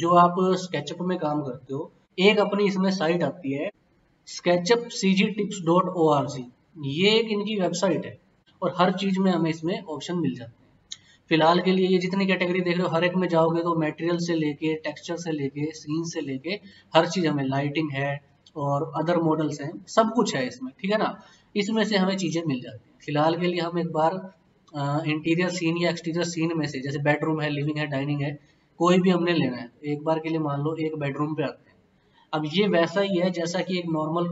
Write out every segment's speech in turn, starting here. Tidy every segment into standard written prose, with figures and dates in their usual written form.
जो आप स्केचअप में काम करते हो, एक अपनी इसमें साइट आती है SketchUpCGTips.org, ये एक इनकी वेबसाइट है और हर चीज में हमें इसमें ऑप्शन मिल जाते हैं। फिलहाल के लिए ये जितनी कैटेगरी देख रहे हो हर एक में जाओगे तो मटेरियल से लेके, टेक्सचर से लेके, सीन से लेके हर चीज हमें, लाइटिंग है और अदर मॉडल्स हैं, सब कुछ है इसमें, ठीक है ना। इसमें से हमें चीजें मिल जाती हैं। फिलहाल के लिए हम एक बार इंटीरियर सीन या एक्सटीरियर सीन में से, जैसे बेडरूम है, लिविंग है, डाइनिंग है, कोई भी हमने लेना है। एक बार के लिए मान लो एक बेडरूम पे आते हैं। अब ये वैसा ही है जैसा कि एक नॉर्मल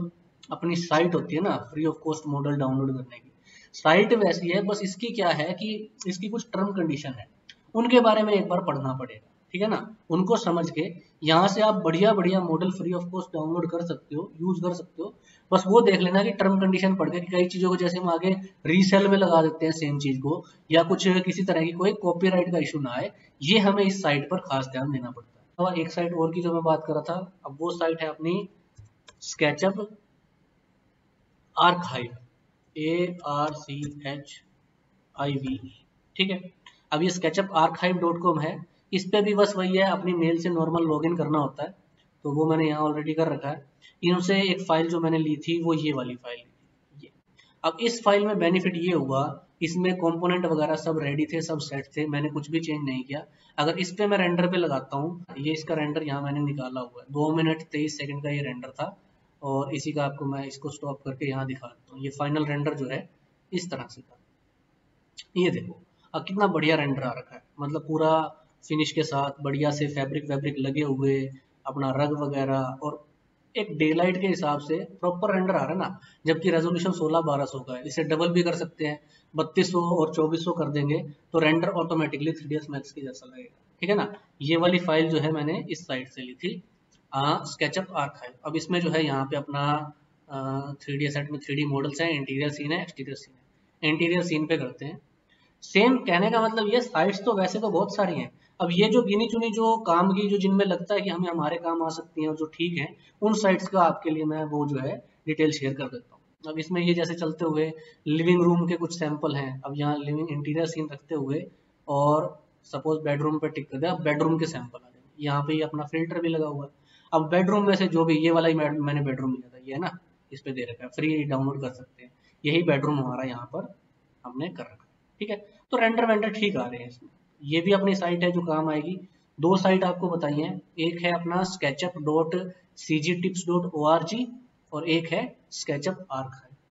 अपनी साइट होती है ना, free of cost model download करने की साइट वैसी है, बस इसकी क्या है कि इसकी कुछ टर्म कंडीशन है, उनके बारे में एक बार पढ़ना पड़ेगा, ठीक है ना। उनको समझ के यहाँ से आप बढ़िया बढ़िया model free of cost download कर सकते हो, यूज कर सकते हो। बस वो देख लेना कि टर्म कंडीशन पढ़ के, कई चीजों को जैसे हम आगे रीसेल में लगा देते हैं सेम चीज को, या कुछ किसी तरह की कोई कॉपीराइट का इशू ना आए, ये हमें इस साइट पर खास ध्यान देना पड़ता है। अब एक साइट और की जो मैं बात कर रहा था, अब वो साइट है अपनी SketchUpArchive, ARCHIV, ठीक है। अब ये SketchUpArchive.com है, इस पे भी बस वही है, अपनी मेल से नॉर्मल लॉगिन करना होता है, तो वो मैंने यहाँ ऑलरेडी कर रखा है। इनसे एक फाइल जो मैंने ली थी वो ये वाली फाइल ये। अब इस फाइल में बेनिफिट ये हुआ, इसमें कंपोनेंट वगैरह सब रेडी थे, सब सेट थे, मैंने कुछ भी चेंज नहीं किया। अगर इस पे मैं रेंडर पे लगाता हूँ, ये इसका रेंडर यहाँ मैंने निकाला हुआ है, 2 मिनट 23 सेकेंड का ये रेंडर था और इसी का आपको मैं इसको स्टॉप करके यहाँ दिखा देता हूँ। ये फाइनल रेंडर जो है इस तरह से था, ये देखो अब कितना बढ़िया रेंडर आ रखा है, मतलब पूरा फिनिश के साथ बढ़िया से फैब्रिक लगे हुए, अपना रग वगैरह, और एक डे लाइट के हिसाब से प्रॉपर रेंडर आ रहा है ना। जबकि रेजोल्यूशन 1600-1200 का है, इसे डबल भी कर सकते हैं, 3200 और 2400 कर देंगे तो रेंडर ऑटोमेटिकली 3ds मैक्स के जैसा लगेगा, ठीक है ना। ये वाली फाइल जो है मैंने इस साइट से ली थी SketchUpArchive। अब इसमें जो है यहाँ पे अपना 3D सेट में 3D मॉडल्स हैं, इंटीरियर सीन है, एक्सटीरियर सीन है। इंटीरियर सीन पे करते हैं सेम, कहने का मतलब ये साइट्स तो वैसे तो बहुत सारी हैं। अब ये जो गिनी चुनी जो काम की, जो जिनमें लगता है कि हमें हमारे काम आ सकती हैं और जो ठीक है, उन साइट्स का आपके लिए मैं वो जो है डिटेल शेयर कर देता हूँ। अब इसमें ये जैसे चलते हुए लिविंग रूम के कुछ सैंपल हैं। अब यहाँ लिविंग इंटीरियर सीन रखते हुए और सपोज बेडरूम पे टिक कर दे, अब बेडरूम के सैंपल आ जाएंगे। यहाँ पे अपना फिल्टर भी लगा हुआ है। अब बेडरूम में से जो भी, ये वाला ही मैंने बेडरूम लिया था, ये है ना, इस पर दे रखा है, फ्री डाउनलोड कर सकते हैं। यही बेडरूम हमारा यहाँ पर हमने कर रखा है, ठीक है। तो रेंडर वेंडर ठीक आ रहे हैं इसमें। ये भी अपनी साइट है जो काम आएगी। दो साइट आपको बताई हैं, एक है अपना SketchUp.cgtips.org और एक है SketchUp Archive।